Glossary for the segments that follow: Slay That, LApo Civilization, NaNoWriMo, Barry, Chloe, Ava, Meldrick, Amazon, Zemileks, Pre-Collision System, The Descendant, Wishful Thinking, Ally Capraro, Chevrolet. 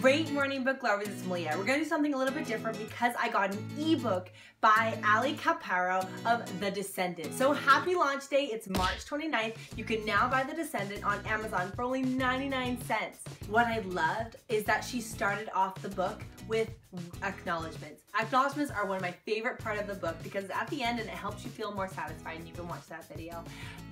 Great morning book lovers, it's Malia. We're going to do something a little bit different because I got an ebook by Ally Capraro of The Descendant. So happy launch day, it's March 29th. You can now buy The Descendant on Amazon for only 99 cents. What I loved is that she started off the book with acknowledgments. Acknowledgments are one of my favorite part of the book because at the end, and it helps you feel more satisfied. You can watch that video.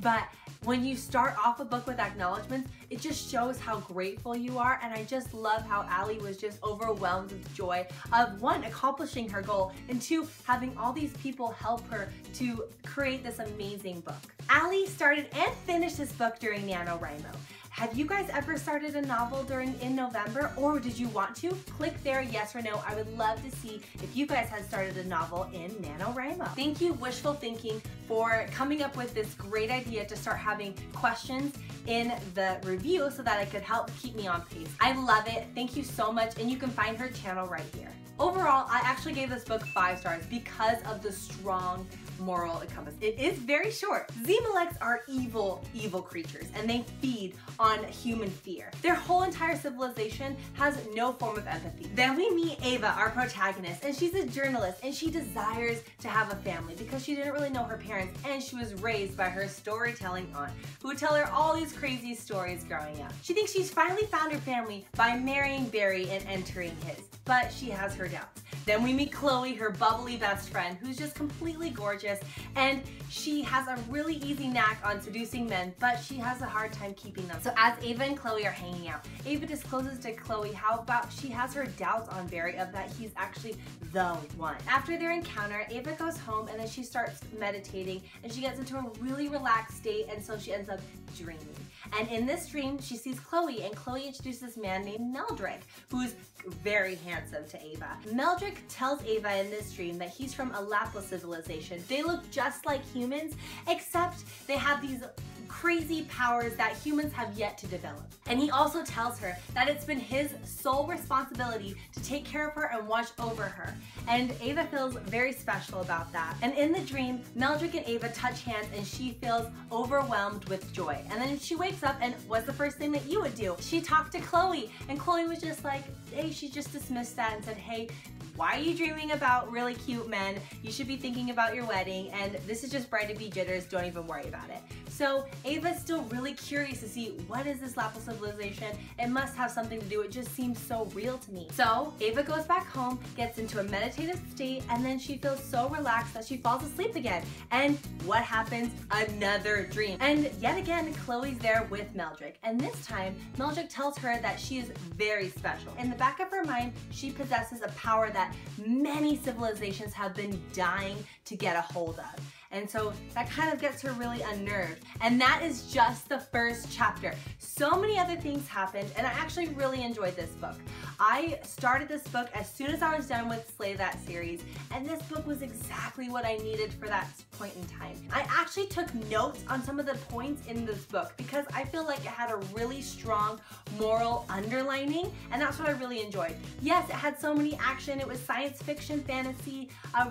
But when you start off a book with acknowledgments, it just shows how grateful you are. And I just love how Ally was just overwhelmed with joy of one, accomplishing her goal, and two, having all these people help her to create this amazing book. Ally started and finished this book during NaNoWriMo. Have you guys ever started a novel in November, or did you want to? Click there, yes or no. I would love to see if you guys had started a novel in NaNoWriMo. Thank you, Wishful Thinking, for coming up with this great idea to start having questions in the review so that it could help keep me on pace. I love it. Thank you so much, and you can find her channel right here. Overall, I actually gave this book 5 stars because of the strong moral it compass. It is very short. Zemileks are evil, evil creatures, and they feed on human fear. Their whole entire civilization has no form of empathy. Then we meet Ava, our protagonist, and she's a journalist, and she desires to have a family because she didn't really know her parents, and she was raised by her storytelling aunt, who would tell her all these crazy stories growing up. She thinks she's finally found her family by marrying Barry and entering his, but she has her doubts. Then we meet Chloe, her bubbly best friend, who's just completely gorgeous, and she has a really easy knack on seducing men, but she has a hard time keeping them. So as Ava and Chloe are hanging out, Ava discloses to Chloe she has her doubts on Barry of that he's actually the one. After their encounter, Ava goes home and then she starts meditating, and she gets into a really relaxed state, and so she ends up dreaming. And in this dream, she sees Chloe, and Chloe introduces this man named Meldrick, who's very handsome to Ava. Meldrick tells Ava in this dream that he's from a LApo civilization. They look just like humans, except they have these crazy powers that humans have yet to develop. And he also tells her that it's been his sole responsibility to take care of her and watch over her. And Ava feels very special about that. And in the dream, Meldrick and Ava touch hands, and she feels overwhelmed with joy. And then she wakes up, and what's the first thing that you would do? She talked to Chloe, and Chloe was just like, hey, she just dismissed that and said, hey, why are you dreaming about really cute men? You should be thinking about your wedding, and this is just bride-to-be jitters, don't even worry about it. So Ava's still really curious to see, what is this LApo civilization? It must have something to do, it just seems so real to me. So Ava goes back home, gets into a meditative state, and then she feels so relaxed that she falls asleep again. And what happens? Another dream. And yet again, Chloe's there with Meldrick. And this time, Meldrick tells her that she is very special. In the back of her mind, she possesses a power that many civilizations have been dying to get a hold of. And so that kind of gets her really unnerved. And that is just the first chapter. So many other things happened, and I actually really enjoyed this book. I started this book as soon as I was done with Slay That series, and this book was exactly what I needed for that point in time. I actually took notes on some of the points in this book because I feel like it had a really strong moral underlining, and that's what I really enjoyed. Yes, it had so many action, it was science fiction, fantasy,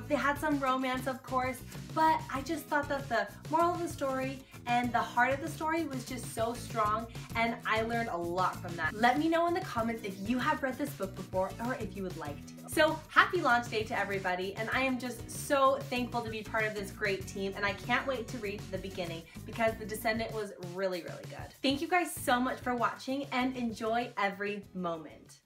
they had some romance, of course, but I just thought that the moral of the story and the heart of the story was just so strong, and I learned a lot from that. Let me know in the comments if you have read this book before or if you would like to. So happy launch day to everybody, and I am just so thankful to be part of this great team, and I can't wait to read the beginning because The Descendant was really, really good. Thank you guys so much for watching, and enjoy every moment.